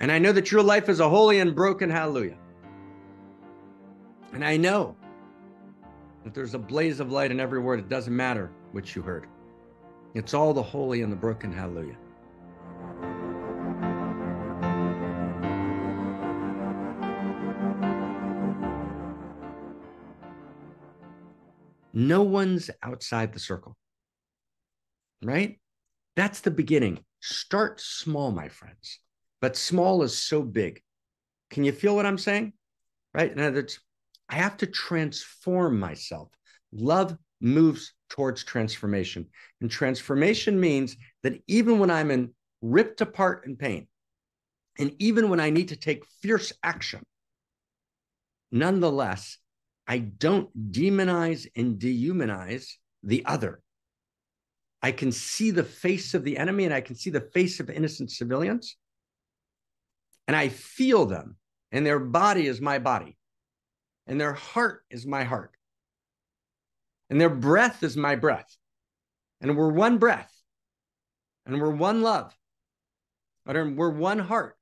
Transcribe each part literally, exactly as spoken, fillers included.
And I know that your life is a holy and broken hallelujah. And I know that there's a blaze of light in every word. It doesn't matter which you heard. It's all the holy and the broken hallelujah. No one's outside the circle, right? That's the beginning. Start small, my friends. But small is so big. Can you feel what I'm saying? Right? In other words, I have to transform myself. Love moves towards transformation. And transformation means that even when I'm in ripped apart in pain, and even when I need to take fierce action, nonetheless, I don't demonize and dehumanize the other. I can see the face of the enemy, and I can see the face of innocent civilians. And I feel them, and their body is my body, and their heart is my heart, and their breath is my breath. And we're one breath, and we're one love, and we're one heart,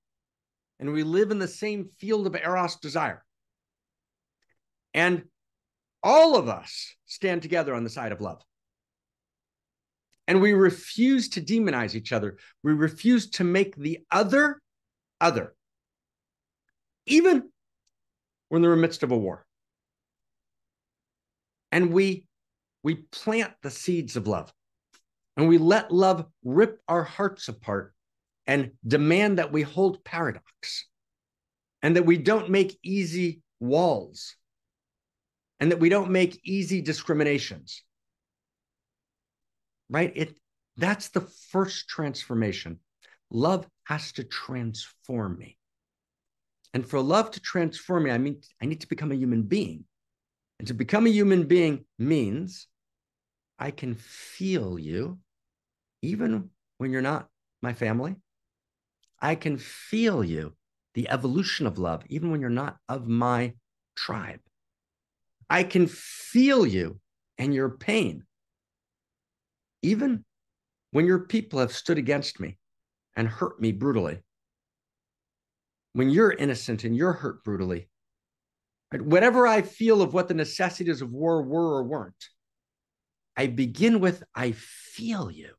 and we live in the same field of Eros desire. And all of us stand together on the side of love. And we refuse to demonize each other. We refuse to make the other other, even when they're in the midst of a war. And we, we plant the seeds of love, and we let love rip our hearts apart and demand that we hold paradox, and that we don't make easy walls, and that we don't make easy discriminations, right? It, that's the first transformation. Love has to transform me. And for love to transform me, I mean, I need to become a human being. And to become a human being means I can feel you even when you're not my family. I can feel you, the evolution of love, even when you're not of my tribe. I can feel you and your pain, even when your people have stood against me and hurt me brutally. When you're innocent and you're hurt brutally. Whatever I feel of what the necessities of war were or weren't, I begin with, I feel you.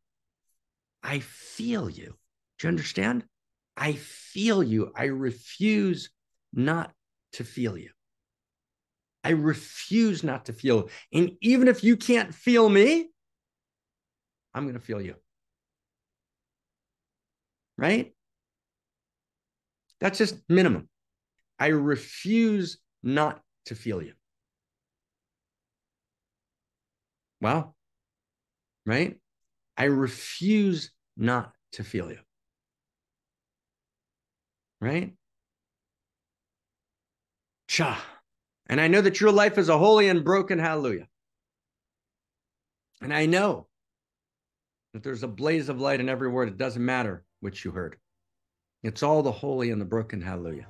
I feel you. Do you understand? I feel you. I refuse not to feel you. I refuse not to feel. And even if you can't feel me, I'm going to feel you. Right? That's just minimum. I refuse not to feel you. Wow. Right? I refuse not to feel you. Right? Cha. And I know that your life is a holy and broken hallelujah. And I know that there's a blaze of light in every word. It doesn't matter which you heard. It's all the holy and the broken hallelujah.